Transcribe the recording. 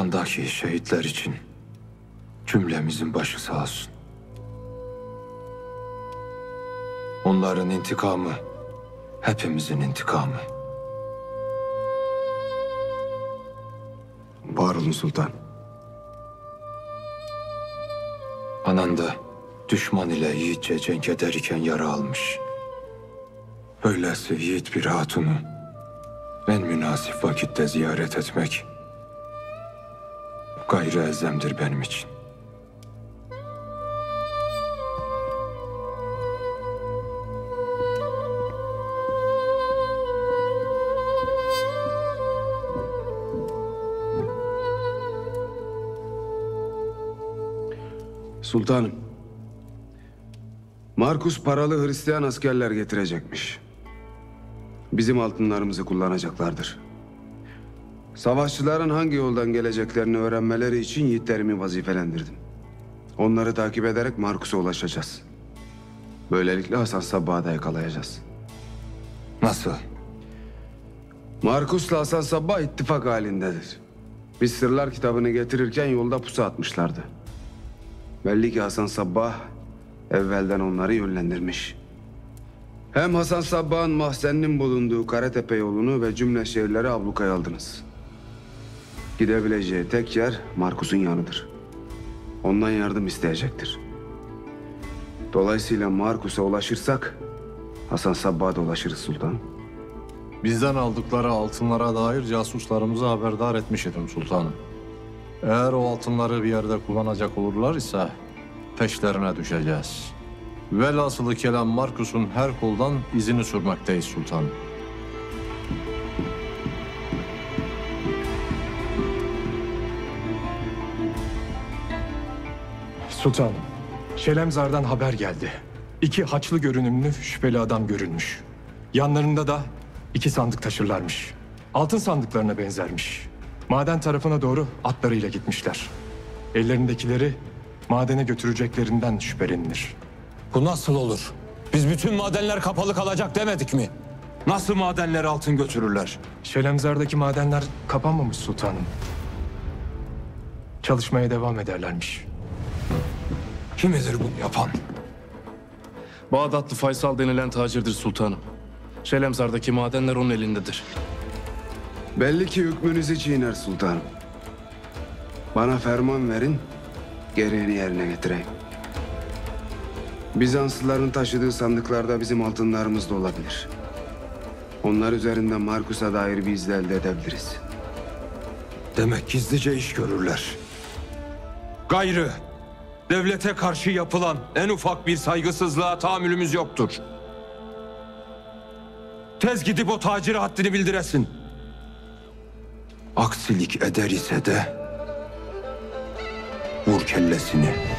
Kurban'daki şehitler için cümlemizin başı sağ olsun. Onların intikamı hepimizin intikamı. Bağırlı Sultan. Anan da düşman ile yiğitçe cenk ederken yara almış. Öylesi yiğit bir hatunu en münasip vakitte ziyaret etmek gayrı elzemdir benim için. Sultanım, Markus paralı Hristiyan askerler getirecekmiş. Bizim altınlarımızı kullanacaklardır. Savaşçıların hangi yoldan geleceklerini öğrenmeleri için yiğitlerimi vazifelendirdim. Onları takip ederek Markus'a ulaşacağız. Böylelikle Hasan Sabbah'ı da yakalayacağız. Nasıl? Markus'la Hasan Sabbah ittifak halindedir. Biz sırlar kitabını getirirken yolda pusu atmışlardı. Belli ki Hasan Sabbah evvelden onları yönlendirmiş. Hem Hasan Sabbah'ın mahzeninin bulunduğu Karatepe yolunu ve cümle şehirleri ablukaya aldınız. Gidebileceği tek yer Markus'un yanıdır. Ondan yardım isteyecektir. Dolayısıyla Markus'a ulaşırsak Hasan Sabbah'a da ulaşırız sultanım. Bizden aldıkları altınlara dair casuslarımızı haberdar etmiş idim sultanım. Eğer o altınları bir yerde kullanacak olurlar ise peşlerine düşeceğiz. Velhasılı kelam Markus'un her koldan izini sürmekteyiz sultanım. Sultanım, Şelemzar'dan haber geldi. 2 haçlı görünümlü şüpheli adam görülmüş. Yanlarında da 2 sandık taşırlarmış. Altın sandıklarına benzermiş. Maden tarafına doğru atlarıyla gitmişler. Ellerindekileri madene götüreceklerinden şüphelenilir. Bu nasıl olur? Biz bütün madenler kapalı kalacak demedik mi? Nasıl madenlere altın götürürler? Şelemzar'daki madenler kapanmamış sultanım. Çalışmaya devam ederlermiş. Kimidir bunu yapan? Bağdatlı Faysal denilen tacirdir sultanım. Şelemzar'daki madenler onun elindedir. Belli ki hükmünüzü çiğner sultanım. Bana ferman verin, gereğini yerine getireyim. Bizanslıların taşıdığı sandıklarda bizim altınlarımız da olabilir. Onlar üzerinden Markus'a dair bir iz elde edebiliriz. Demek gizlice iş görürler. Gayrı, devlete karşı yapılan en ufak bir saygısızlığa tahammülümüz yoktur. Tez gidip o tacire haddini bildiresin. Aksilik eder ise de vur kellesini.